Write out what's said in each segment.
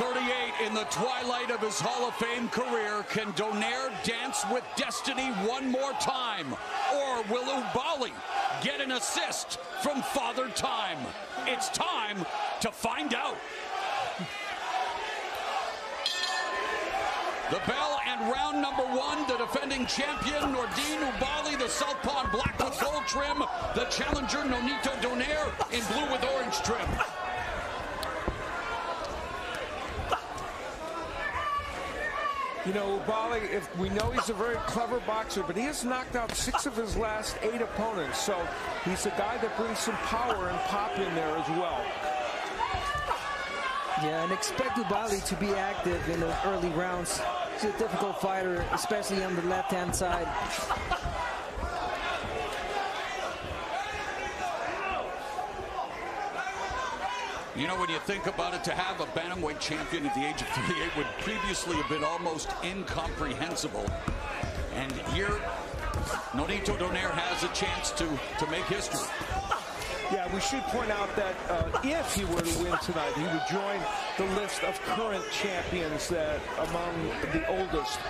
38 in the twilight of his Hall of Fame career. Can Donaire dance with destiny one more time? Or will Oubaali get an assist from Father Time? It's time to find out. The bell and round number one, the defending champion, Nordine Oubaali, the southpaw in black with gold trim, the challenger, Nonito Donaire, in blue with orange trim. You know, Oubaali, if we know he's a very clever boxer, but he has knocked out 6 of his last 8 opponents, so he's a guy that brings some power and pop in there as well. Yeah, and expect Oubaali to be active in the early rounds. He's a difficult fighter, especially on the left-hand side. You know, when you think about it, to have a bantamweight champion at the age of 38 would previously have been almost incomprehensible. And here, Nonito Donaire has a chance to make history. Yeah, we should point out that if he were to win tonight, he would join the list of current champions that among the oldest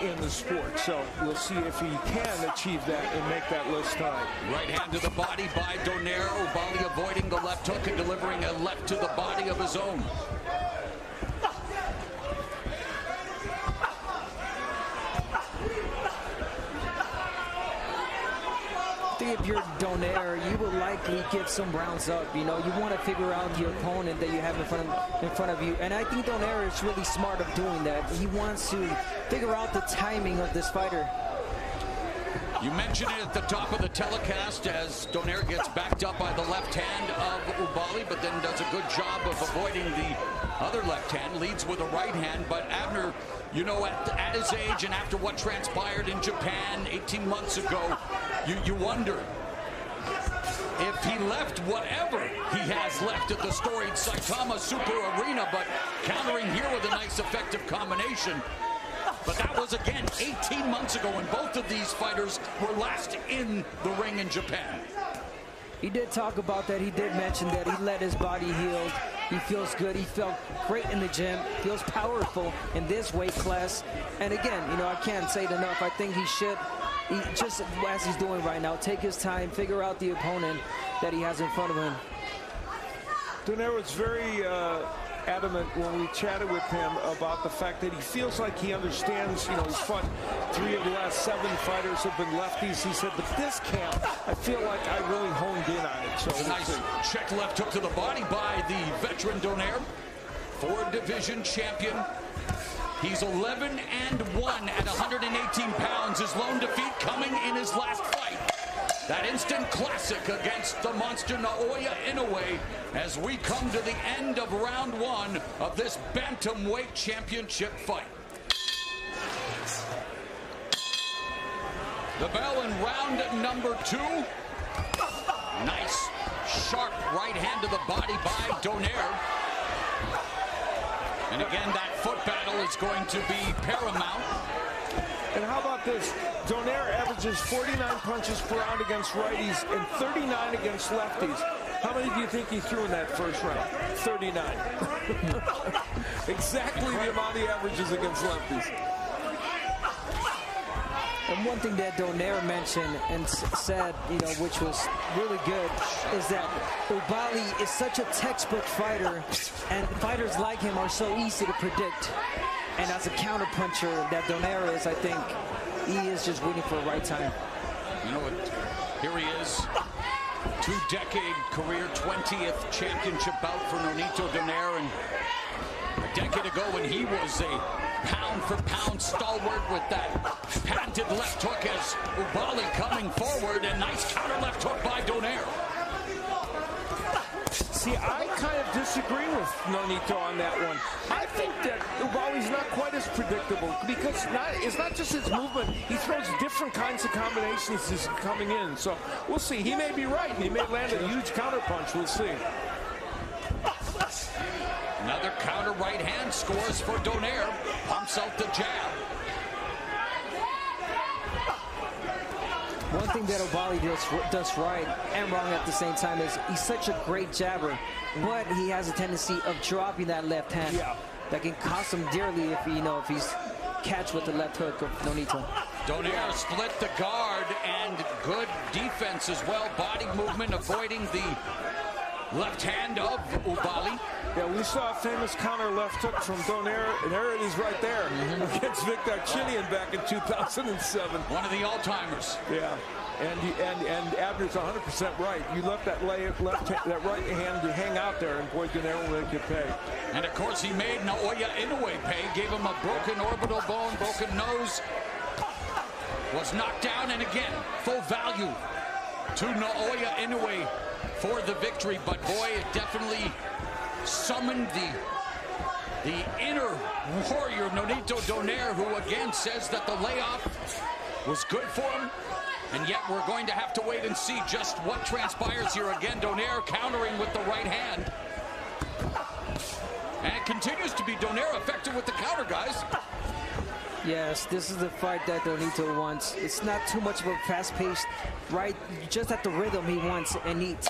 in the sport. So we'll see if he can achieve that and make that list tonight. Right hand to the body by Donaire. Oubaali avoiding the left hook and delivering a left to the body of his own. If you're Donaire, you will likely give some rounds up. You know, you want to figure out your opponent that you have in front of you, and I think Donaire is really smart of doing that. He wants to figure out the timing of this fighter. You mentioned it at the top of the telecast as Donaire gets backed up by the left hand of Oubaali, but then does a good job of avoiding the other left hand, leads with a right hand. But Abner, you know, at his age and after what transpired in Japan 18 months ago, you wonder if he left whatever he has left at the storied Saitama Super Arena, but countering here with a nice effective combination. But that was, again, 18 months ago when both of these fighters were last in the ring in Japan. He did talk about that. He did mention that he let his body heal. He feels good. He felt great in the gym. Feels powerful in this weight class. And again, you know, I can't say it enough. I think he should... He, just as he's doing right now, take his time, figure out the opponent that he has in front of him. Donaire was very adamant when we chatted with him about the fact that he feels like he understands, you know, he's fought 3 of the last 7 fighters have been lefties. He said, but this camp, I feel like I really honed in on it. So nice check left hook to the body by the veteran Donaire, 4 division champion. He's 11-1 at 118 pounds. His lone defeat coming in his last fight. That instant classic against the monster Naoya Inoue as we come to the end of round 1 of this bantamweight championship fight. The bell in round number 2. Nice, sharp right hand to the body by Donaire. And again, that foot battle is going to be paramount. And how about this? Donaire averages 49 punches per round against righties and 39 against lefties. How many do you think he threw in that first round? 39. Exactly the amount he averages against lefties. And one thing that Donaire mentioned and said, you know, which was really good, is that Oubaali is such a textbook fighter, and fighters like him are so easy to predict. And as a counterpuncher that Donaire is, I think he is just waiting for the right time. You know what? Here he is. 2-decade career, 20th championship bout for Nonito Donaire, and a decade ago when he was a pound-for-pound stalwart with that patented left hook as Oubaali coming forward, and nice counter left hook by Donaire. See, I kind of disagree with Nonito on that one. I think that Oubaali's not quite as predictable because it's not just his movement. He throws different kinds of combinations as coming in. So we'll see. He may be right. He may land a huge counterpunch. We'll see. Another counter right hand scores for Donaire. Pumps out the jab. One thing that Oubaali does right and wrong at the same time is he's such a great jabber, but he has a tendency of dropping that left hand. Yeah. that can cost him dearly if he, if he's catch with the left hook of Nonito. Donaire split the guard, and good defense as well. Body movement, avoiding the left hand of Oubaali. Yeah, we saw a famous counter left hook from Donaire, and there it is right there against Vic Darchinyan back in 2007. One of the all-timers. Yeah. And Abner's 100% right. You left that right hand to hang out there, and boy, Donaire will make you pay. And of course, he made Naoya Inoue pay. Gave him a broken orbital bone, broken nose. Was knocked down, and again, full value to Naoya Inoue for the victory. But boy, it definitely summoned the inner warrior, Nonito Donaire, who again says that the layoff was good for him. And yet we're going to have to wait and see just what transpires here. Again, Donaire countering with the right hand. And it continues to be Donaire effective with the counter, guys. Yes, this is the fight that Nonito wants. It's not too much of a fast-paced, right? Just at the rhythm he wants and needs.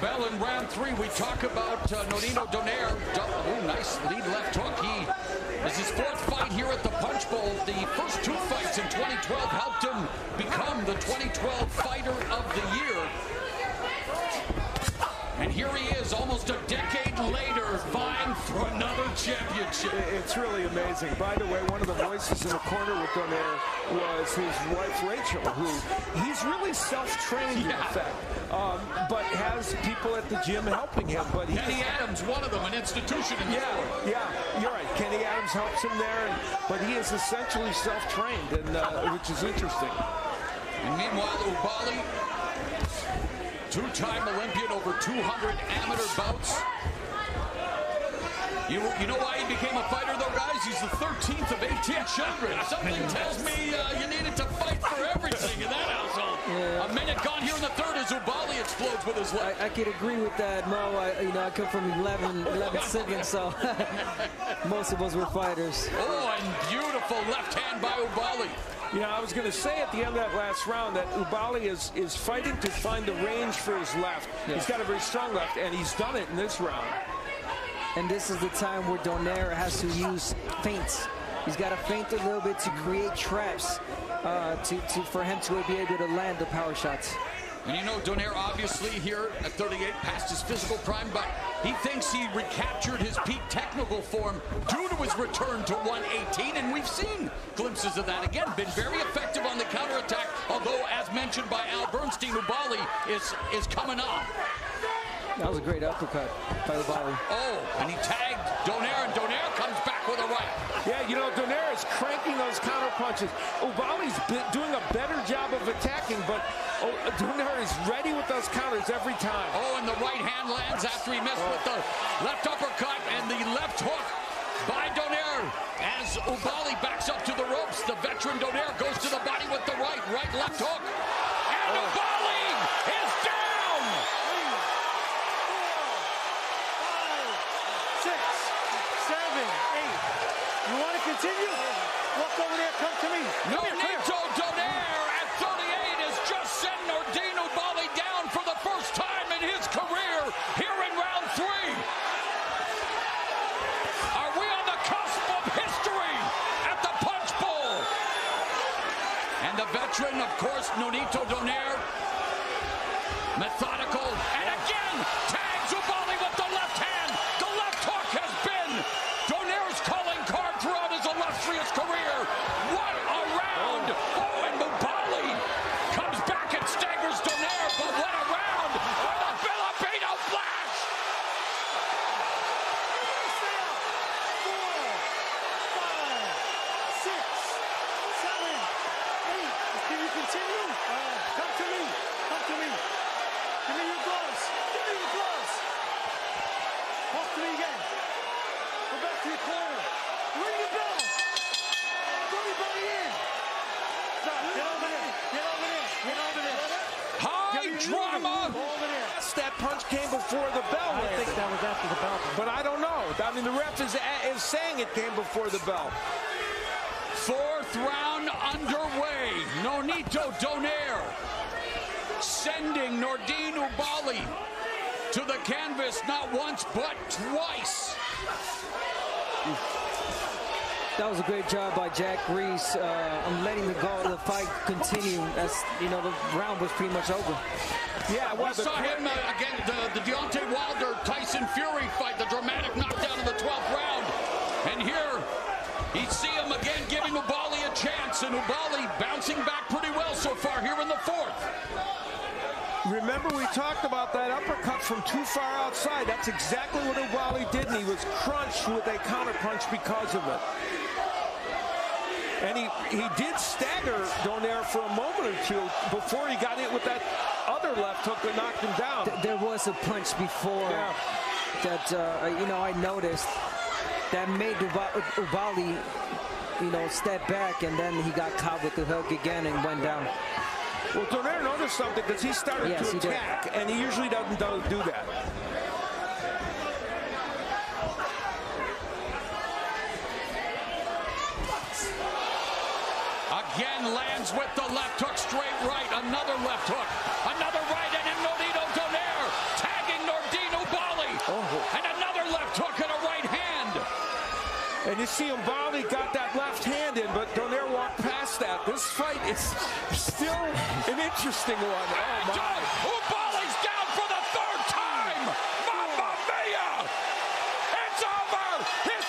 Bell in round three. We talk about Nonito Donaire. Oh, nice lead left hook. He is his fourth fight here at the Punch Bowl. The first two fights in 2012 helped him become the 2012 Fighter of the Year. And here he is, almost a decade later, vying for another championship. It's really amazing. By the way, one of the voices in the corner with Donaire was his wife, Rachel, who he's really self-trained, in effect. But has people at the gym helping him. But Kenny Adams, one of them, an institution in the sport. Yeah, you're right. Kenny Adams helps him there, but he is essentially self-trained, and which is interesting. And meanwhile, Oubaali, two-time Olympian, over 200 amateur bouts. You know why he became a fighter, though, guys? He's the 13th of 18 children. Something tells me you needed to fight for everything in that household. Yeah. A minute gone here in the third as Oubaali explodes with his left. I could agree with that, Mo. I come from 11 seconds, so most of us were fighters. Oh, and beautiful left hand by Oubaali. Yeah, I was going to say at the end of that last round that Oubaali is fighting to find the range for his left. Yeah. He's got a very strong left, and he's done it in this round. And this is the time where Donaire has to use feints. He's got to feint a little bit to create traps for him to be able to land the power shots. And you know, Donaire obviously here at 38 past his physical prime, but he thinks he recaptured his peak technical form due to his return to 118, and we've seen glimpses of that. Again, been very effective on the counterattack, although as mentioned by Al Bernstein, Oubaali is coming up. That was a great uppercut by Oubaali. Oh, and he tagged Donaire, and Donaire comes back with a right. Yeah, you know, Donaire is cranking those counter punches. Ubali's doing a better job of attacking, but Donaire is ready with those counters every time. Oh, and the right hand lands after he missed with the left uppercut and the left hook by Donaire. As Oubaali backs up to the ropes, the veteran Donaire goes to the body with the right, left hook. And Oubaali is down! 6, 7, 8. You want to continue? Walk over there, come to me. Nonito Donaire at 38 has just sent Nordine Oubaali down for the first time in his career here in round three. Are we on the cusp of history at the Punch Bowl? And the veteran, of course, Nonito Donaire, methodical, and again, tags Oubaali with the left hand. The left hook has been Donaire's calling card throughout his illustrious career. What a round! Oh, and Oubaali comes back and staggers Donaire, but what a round for the Filipino Flash! 4, 5, 6, 7, 8. Can you continue? Come to me. Come to me. Give me your gloves. Give me your gloves. Walk to me again. Go back to your corner. Ring the bell. Throw your body in. No, get over there. Get over there. Get over there. High drama. Over there. That punch came before the bell. I think that was after the bell. But I don't know. both. I mean, the ref is saying it came before the bell. Fourth round underway. Nonito Donaire sending Nordine Oubaali to the canvas, not once, but twice. That was a great job by Jack Reese on letting the fight continue. As you know, the round was pretty much over. Yeah, well, we saw him again, the Deontay Wilder-Tyson Fury fight, the dramatic knockdown in the 12th round. And here, you see him again giving Oubaali a chance, and Oubaali bouncing back pretty well so far here in the 4th. Remember, we talked about that uppercut from too far outside. That's exactly what Oubaali did, and he was crunched with a counter punch because of it. And he did stagger Donaire for a moment or two before he got hit with that other left hook that knocked him down. There was a punch before that, you know, I noticed that made Oubaali, you know, step back, and then he got caught with the hook again and went down. Well, Donaire noticed something because he started to attack, and he usually doesn't do that. Again, lands with the left hook, straight right, another left hook, another right, and Nonito Donaire tagging Nordine Oubaali, and another left hook and a right hand. And you see Oubaali got that left hand in, but Donaire walked past. That this fight is still an interesting one. Oh my! Ubali's down for the 3rd time. Mamma mia! It's over.